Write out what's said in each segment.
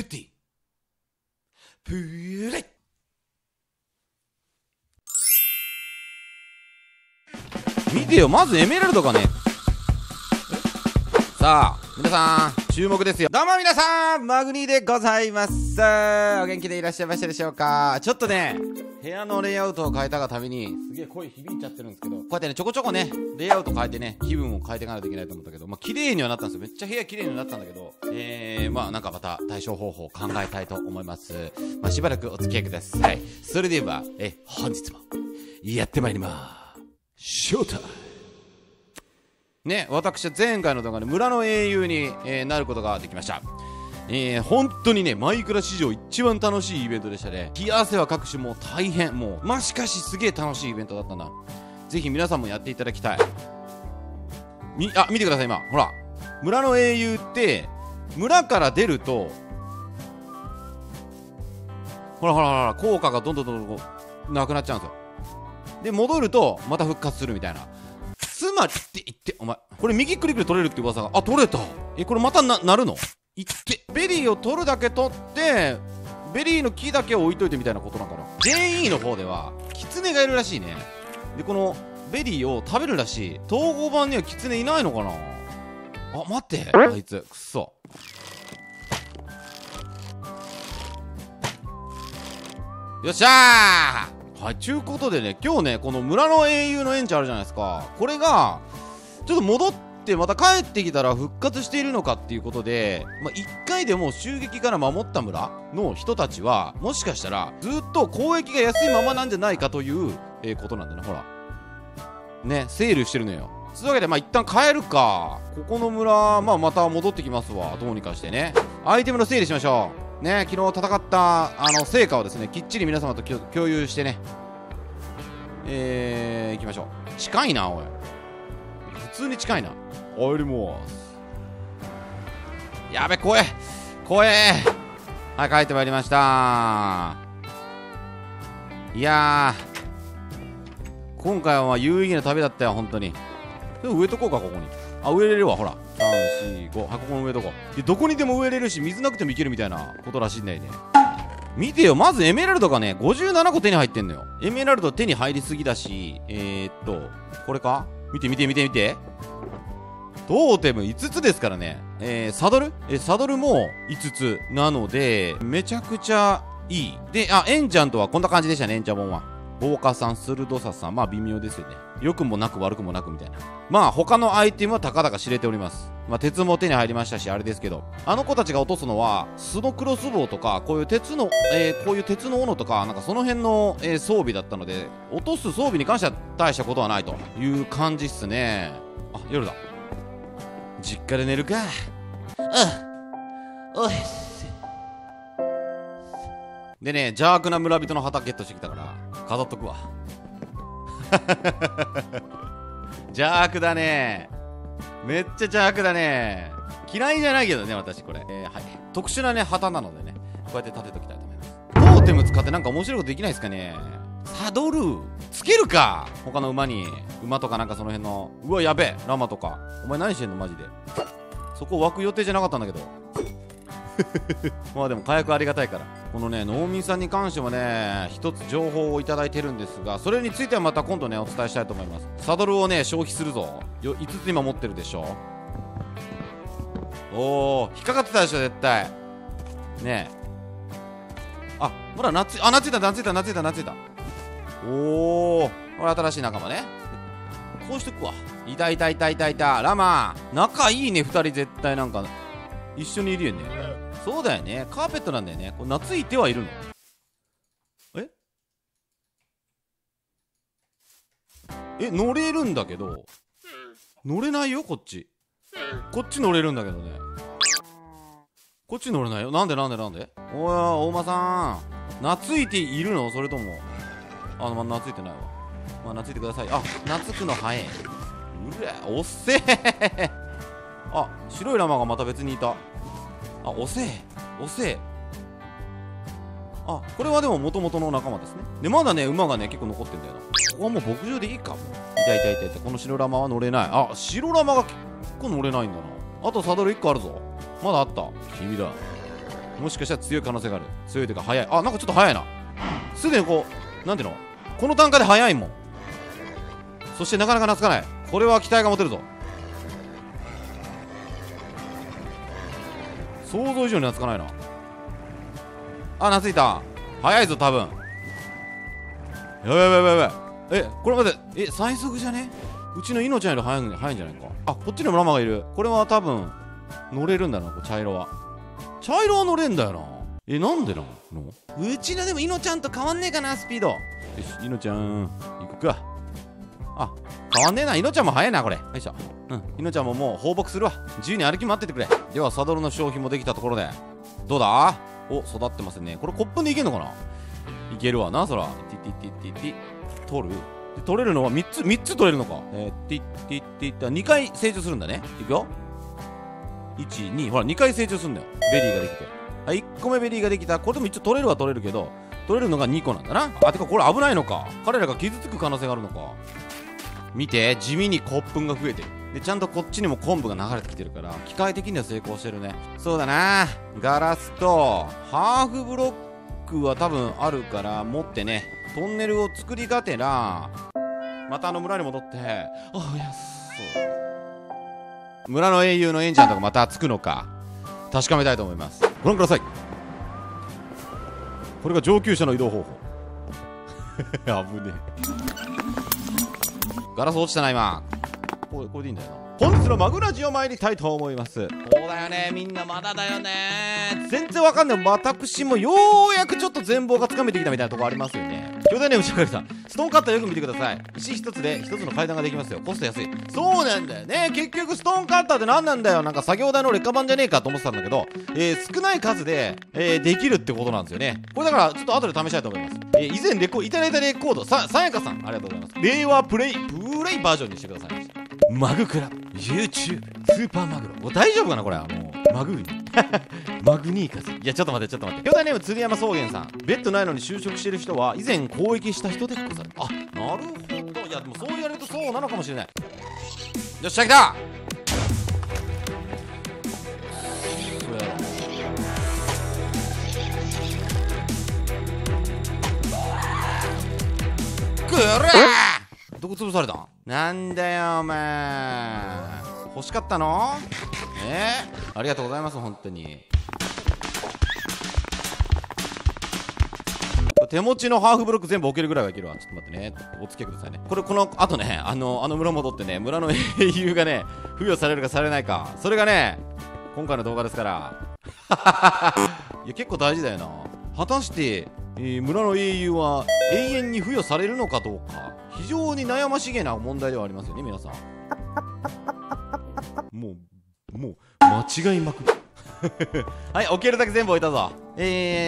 グッディプーレイ。見てよ、まずエメラルドがね。さあ皆さん注目ですよ。どうも皆さん、マグニーでございます。お元気でいらっしゃいましたでしょうか。ちょっとね、部屋のレイアウトを変えたがためにすげえ声響いちゃってるんですけど、こうやってねちょこちょこねレイアウト変えてね気分を変えていかないといけないと思ったけど、まあ綺麗にはなったんですよ。めっちゃ部屋綺麗になったんだけど、まあなんかまた対処方法を考えたいと思います。まあしばらくお付き合いください。それでは本日もやってまいりまーす。ショータイムね、私は前回の動画で村の英雄に、なることができました。本当にね、マイクラ史上一番楽しいイベントでしたね。冷や汗は各種もう大変、もう、まあ、しかしすげえ楽しいイベントだったんだ。ぜひ皆さんもやっていただきたい。あ、見てください、今。ほら。村の英雄って、村から出ると、ほらほらほら、効果がどんどんどんどんなくなっちゃうんですよ。で、戻ると、また復活するみたいな。つまりって言って、お前、これ右クリックで取れるって噂が、あ、取れた。これまたなるの言って、ベリーを取るだけ取って、ベリーの木だけを置いといてみたいなことなのかな。JE の方では、キツネがいるらしいね。で、このベリーを食べるらしい。統合版にはキツネいないのかな。あ、待って、あいつ、くっそ。よっしゃー。はい、ちゅうことでね、今日ね、この村の英雄のエンチあるじゃないですか。これが、ちょっと戻って、また帰ってきたら復活しているのかっていうことで、まあ、1回でも襲撃から守った村の人たちは、もしかしたら、ずっと交易が安いままなんじゃないかという、ことなんだね、ほら。ね、セールしてるのよ。そういうわけで、まあ、一旦帰るか。ここの村、まあ、また戻ってきますわ。どうにかしてね。アイテムの整理しましょう。ね、昨日戦った成果をですねきっちり皆様と共有してね、行きましょう。近いな、おい。普通に近いな。入ります。やべ、怖え怖え。はい、帰ってまいりました。いやー、今回は有意義な旅だったよ、本当に。植えとこうか、ここに。あ、植えれるわ、ほら。3、4、5。あ、ここも植えとこう。どこにでも植えれるし、水なくてもいけるみたいなことらしいんだよね。見てよ、まずエメラルドがね、57個手に入ってんのよ。エメラルド手に入りすぎだし、これか？見て見て見て見て。トーテム5つですからね。サドル？サドルも5つ。なので、めちゃくちゃいい。で、あ、エンチャントはこんな感じでしたね、エンチャン本は。防火さん、鋭ささん、まあ微妙ですよね。良くもなく悪くもなくみたいな。まあ他のアイテムは高々知れております。まあ鉄も手に入りましたし、あれですけど、あの子たちが落とすのは、スノクロスボウとか、こういう鉄の、斧とか、なんかその辺の、装備だったので、落とす装備に関しては大したことはないという感じっすね。あ、夜だ。実家で寝るか。うん。おいっす。でね、邪悪な村人の旗ゲットしてきたから、飾っとくわ。邪悪だね。めっちゃ邪悪だね。嫌いじゃないけどね、私これ。はい。特殊なね、旗なのでね、こうやって立てときたいと思います。トーテム使ってなんか面白いことできないですかね。サドルつけるか、他の馬に。馬とかなんかその辺の。うわ、やべえ、ラマとか。お前何してんの、マジで。そこ湧く予定じゃなかったんだけど。まあでも火薬ありがたいから。このね、農民さんに関してもね、一つ情報をいただいてるんですが、それについてはまた今度ねお伝えしたいと思います。サドルをね消費するぞよ。5つ今持ってるでしょ。おお、引っかかってたでしょ絶対ね。え、あ、ほら、懐いた。おお、これ新しい仲間ね。こうしとくわ。いた。ラマ仲いいね、2人絶対。なんか一緒にいるよね。そうだよね、カーペットなんだよね。これ懐いてはいるの。え、乗れるんだけど乗れないよ。こっち乗れるんだけどね、こっち乗れないよ。なんで。おや、お馬さん懐いているの、それともまあ、懐いてないわ。まあ、懐いてください。あ、懐くの早い。うら、おっせえ。あ、白いラマがまた別にいた。あ、おせえ。あ、これはでも元々の仲間ですね。で、まだね、馬がね、結構残ってんだよな。ここはもう牧場でいいかも。いた。この白ラマは乗れない。あ、白ラマが結構乗れないんだな。あとサドル1個あるぞ。まだあった。君だ。もしかしたら強い可能性がある。強いというか早い。あ、なんかちょっと早いな。すでにこう、なんていうの、この段階で早いもん。そしてなかなか懐かない。これは期待が持てるぞ。想像以上に懐かないな。あ、懐いた。早いぞ多分。やばい。え、これ待って、え、最速じゃね？うちのイノちゃんより早いんじゃないか。あ、こっちにもラマがいる。これは多分乗れるんだな。茶色は、茶色は乗れんだよな。え、なんでなの？うちのでもイノちゃんと変わんねえかな、スピード。よし、イノちゃん行くか。あ、変わんねえな。イノちゃんも早いな、これ。よいしょ。うん、イノちゃんももう放牧するわ。自由に歩き回っててくれ。ではサドルの消費もできたところで、どうだ？お、育ってますね。これコップでいけんのかな？いけるわな、そら。取る、取れるのは3つ取れるのか。2回成長するんだね。いくよ。12、ほら2回成長するんだよ。ベリーができて、あ、1個目ベリーができた。これでも一応取れるは取れるけど、取れるのが2個なんだな。あ、てかこれ危ないのか。彼らが傷つく可能性があるのか。見て、地味に骨粉が増えてる。で、ちゃんとこっちにも昆布が流れてきてるから、機械的には成功してるね。そうだな、ガラスとハーフブロックは多分あるから、持ってね、トンネルを作りがてら、またあの村に戻って、あ、いや、そうだね、村の英雄のエンちゃんとかまたつくのか確かめたいと思います。ご覧ください。これが上級者の移動方法。危ねえ。ガラス落ちたな今。これでいいんだよな。本日のマグラジを参りたいと思います。そうだよね、みんなまだだよね。全然わかんない。私もようやくちょっと全貌がつかめてきたみたいなとこありますよね。巨大ネームシャカリさん、ストーンカッターよく見てください。石一つで一つの階段ができますよ。コスト安い。そうなんだよね。結局ストーンカッターって何なんだよ。なんか作業台の劣化版じゃねえかと思ってたんだけど、少ない数で、できるってことなんですよね。これだからちょっと後で試したいと思います。以前いただいたレコード、さやかさん、ありがとうございます。令和プレイバージョンにしてくださいました。マグクラ、YouTube、スーパーマグロ。もう大丈夫かなこれは。もうマグニマグニーカス。いや、ちょっと待って、兄弟ネーム鶴山草原さん、ベッドないのに就職してる人は以前交易した人でござる。あ、なるほど。いや、でもそう言われるとそうなのかもしれない。よっしゃ、来た。そうやろ。くら、どこ潰されたん？なんだよお前、欲しかったの？ありがとうございます本当に。手持ちのハーフブロック全部置けるぐらいはいけるわ。ちょっと待ってね、お付き合いくださいね。これ、このあとね、あの村戻ってね、村の英雄がね、付与されるかされないか、それがね今回の動画ですから。いや、結構大事だよな。果たして、村の英雄は永遠に付与されるのかどうか、非常に悩ましげな問題ではありますよね皆さん。もう間違いまくる。はい、置けるだけ全部置いたぞ。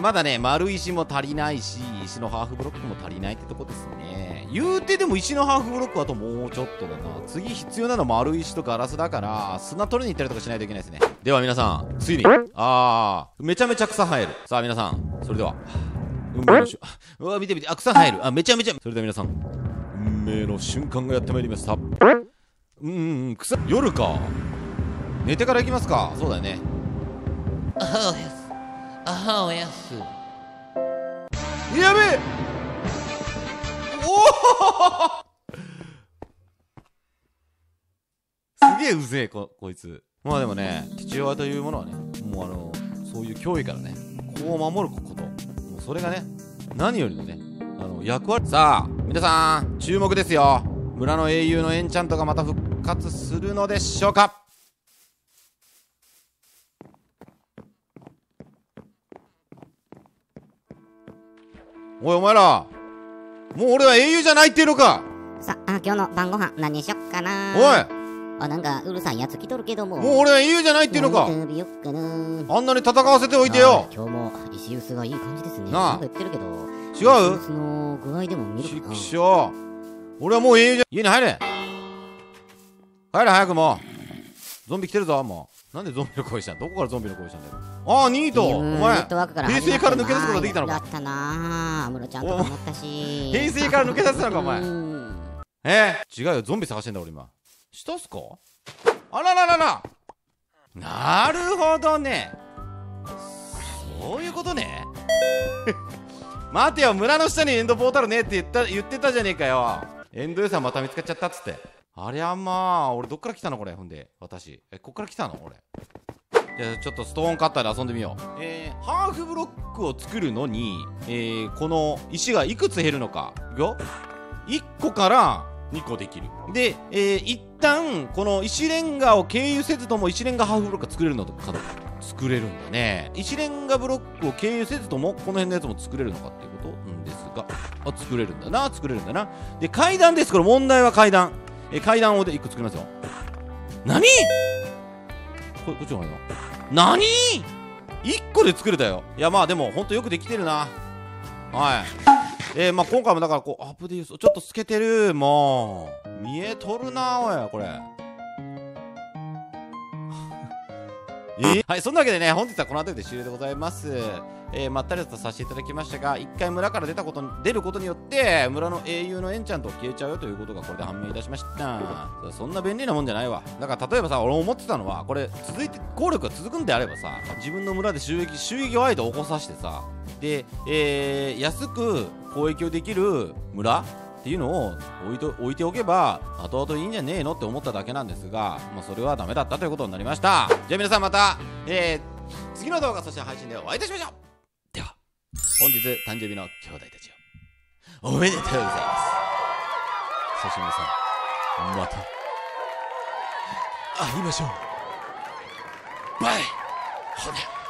まだね、丸石も足りないし、石のハーフブロックも足りないってとこですね。言うてでも石のハーフブロックはあともうちょっとだな。次必要なの丸石とガラスだから、砂取りに行ったりとかしないといけないですね。では皆さん、ついに、めちゃめちゃ草生える。さあ皆さん、それでは、うわ、見て見て、あ、草生える。あ、めちゃめちゃ。それでは皆さん、運命の瞬間がやってまいりました。草、夜か。寝てから行きますか。そうだよね。あはおやす。やべえ。おお。すげえうぜえ、こいつ。まあでもね、父親というものはね、もうそういう脅威からね、子を守ること。もうそれがね、何よりのね、役割。さあ、皆さん、注目ですよ。村の英雄のエンチャントがまた復活するのでしょうか。おいお前ら、もう俺は英雄じゃないっていうのか。さあ、今日の晩ご飯何にしよっかな。おい、あ、なんかうるさいやつ来とるけども、もう俺は英雄じゃないっていうのか。あんなに戦わせておいてよ。今日も石臼がいい感じですね。なあ、言ってるけど違う？その具合でも見るかな。ちくしょう、俺はもう英雄じゃ。家に入れ、帰れ早く。もうゾンビ来てるぞ。もうなんでゾンビの声したん？どこからゾンビの声したんだよ。ああ、ニート、お前平成から抜け出すことができたのか。だったなあ、ムロちゃんと思ったし。平成から抜け出すのかお前。違うよ、ゾンビ探してんだ俺今。下っすか？あらららら、なるほどね。そういうことね。待てよ、村の下にエンドポータルねって言ってたじゃねえかよ。エンドエさんまた見つかっちゃったっつって。ありゃまあ、俺どっから来たのこれ。ほんで私こっから来たの俺。じゃあちょっとストーンカッターで遊んでみよう。ハーフブロックを作るのに、この石がいくつ減るのか。いくよ。1個から2個できる。で、一旦この石レンガを経由せずとも石レンガハーフブロックが作れるのかどうか。作れるんだね。石レンガブロックを経由せずともこの辺のやつも作れるのかっていうことんですが、あ、作れるんだな、作れるんだな。で、階段です。これ問題は階段。階段をで1個作りますよ。何こっちの階段。何 ?1 個で作れたよ。いやまあでもほんとよくできてるな。はい。まあ今回もだからこうアップで言うとちょっと透けてる。もう見えとるなおいこれ。はい、そんなわけでね、本日はこの辺りで終了でございます。まったりとさせていただきましたが、一回村から出ることによって村の英雄のエンチャント消えちゃうよということがこれで判明いたしました。そんな便利なもんじゃないわ。だから例えばさ、俺思ってたのはこれ続いて効力が続くんであればさ、自分の村で襲撃をあえて起こさせてさ、で、安く攻撃をできる村っていうのを置いておけば後々いいんじゃねえのって思っただけなんですが、まあ、それはダメだったということになりました。じゃあ皆さんまた、次の動画そして配信でお会いいたしましょう。では本日誕生日の兄弟たちをおめでとうございます。そして皆さんまた会いましょう。バイほな。